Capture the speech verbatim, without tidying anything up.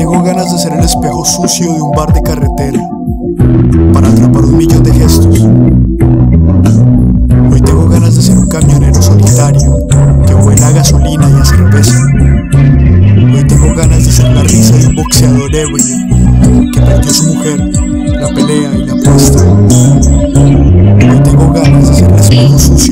Tengo ganas de ser el espejo sucio de un bar de carretera para atrapar un millón de gestos. Hoy tengo ganas de ser un camionero solitario que huela a gasolina y a cerveza. Hoy tengo ganas de ser la risa de un boxeador ebrio que perdió a su mujer, la pelea y la apuesta. Hoy tengo ganas de ser el espejo sucio